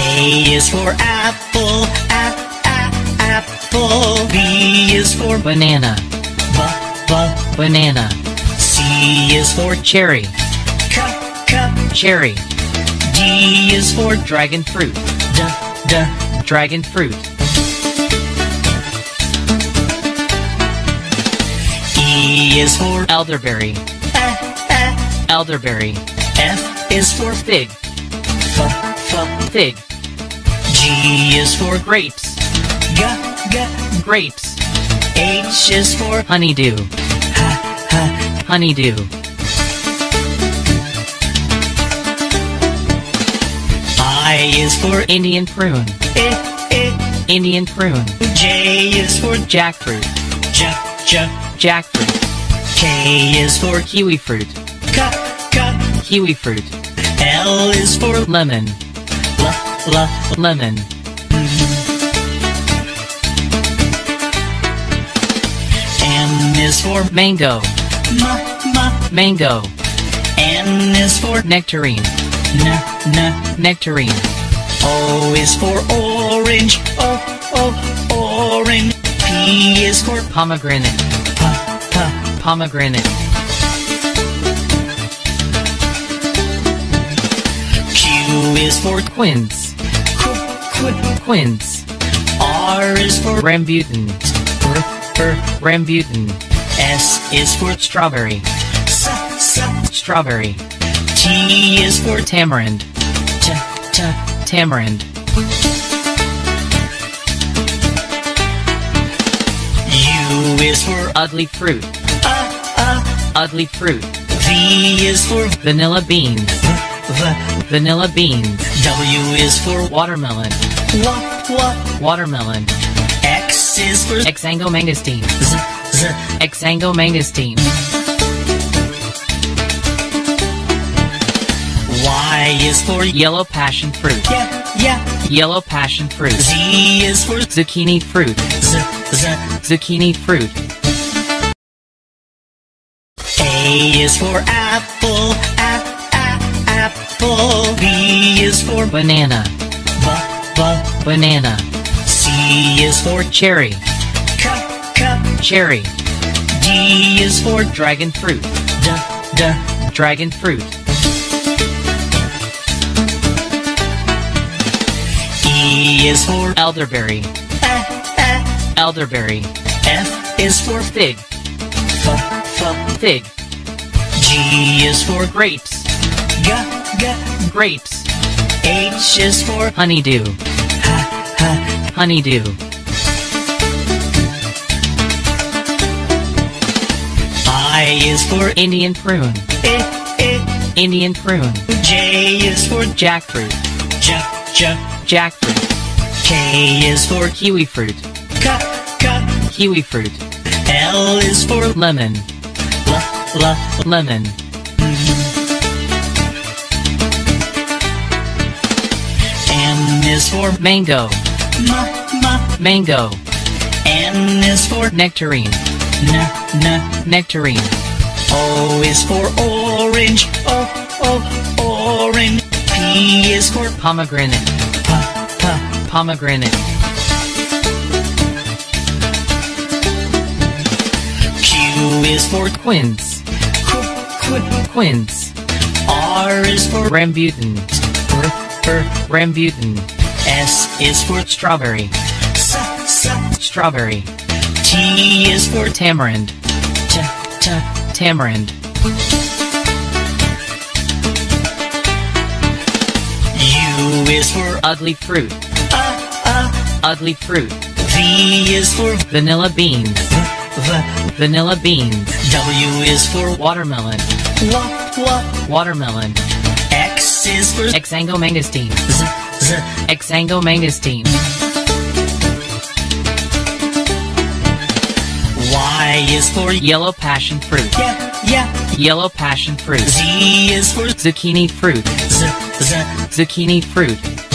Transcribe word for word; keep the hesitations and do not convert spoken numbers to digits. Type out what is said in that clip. A is for apple, a, a, apple. B is for banana, b, b, banana. C is for cherry, c, c, cherry. D is for dragon fruit, d, d, dragon fruit. E is for elderberry, a, a, elderberry. F is for fig, f, fig. G is for grapes, g, g, grapes. H is for honeydew, h, h, honeydew. I is for Indian prune, I, I, Indian prune. J is for jackfruit, j, j, jackfruit. K is for kiwi fruit, k, k, kiwi fruit. L is for lemon, L lemon. M is for mango, M M mango. N is for nectarine, N N nectarine. O is for orange, O O orange. P is for pomegranate, P P pomegranate. Q is for quince, quince. R is for rambutan, r, r, rambutan. S is for strawberry, s, s, strawberry. T is for tamarind, t, t, tamarind. U is for ugly fruit, uh, uh, ugly fruit. V is for vanilla beans, v, vanilla beans. W is for watermelon, wa, wa, watermelon. X is for Xango mangosteen, z, z, Xango mangosteen. Y is for yellow passion fruit, yeah, yeah, yellow passion fruit. Z is for zucchini fruit, z, z, zucchini fruit. A is for apple, apple, apple. B is for banana, b, b, banana. C is for cherry, c, c, cherry. D is for dragon fruit, d, d, dragon fruit. E is for elderberry, eh, eh, elderberry. F is for fig, f, f, fig. G is for grapes, g, g, grapes. H is for honeydew, h, h, honeydew. I is for Indian prune, I, I, Indian prune. J is for jackfruit, j, j, jackfruit. K is for kiwi fruit, k, k, kiwi fruit. L is for lemon, l, l, lemon. Is for mango, M, M, mango. N is for nectarine, N, N, nectarine. O is for orange, O, O, orange. P is for pomegranate, P, P, pomegranate. Q is for quince, Q, Q, quince. R is for rambutan, R, R, rambutan. S is for strawberry, s, s, strawberry. T is for tamarind, t, t, tamarind. U is for ugly fruit, uh, uh, ugly fruit. V is for vanilla beans, v, v, vanilla beans. W is for watermelon, wa, wa, watermelon. X is for Xango mangosteen, z, z, Xango mangosteen. Y is for yellow passion fruit, yeah, yeah, yellow passion fruit. Z is for zucchini fruit, z, z, zucchini fruit.